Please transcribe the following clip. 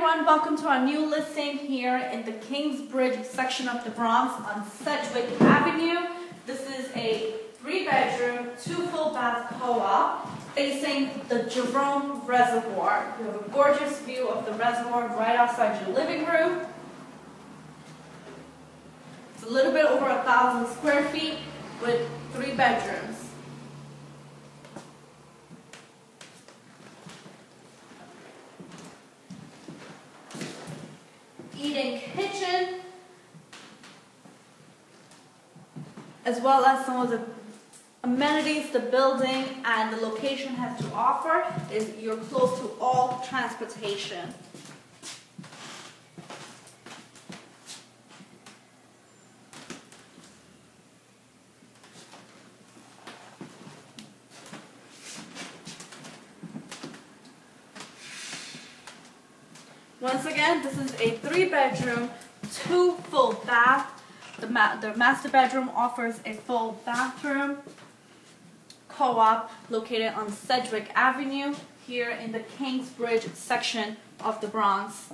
everyone, welcome to our new listing here in the Kingsbridge section of the Bronx on Sedgwick Avenue. This is a 3-bedroom, 2 full-bath co-op facing the Jerome Reservoir. You have a gorgeous view of the reservoir right outside your living room. It's a little bit over 1,000 square feet with 3 bedrooms. Eating kitchen, as well as some of the amenities the building and the location has to offer, is you're close to all transportation. Once again, this is a 3-bedroom, 2 full bath. The master bedroom offers a full bathroom. Co-op located on Sedgwick Avenue here in the Kingsbridge section of the Bronx.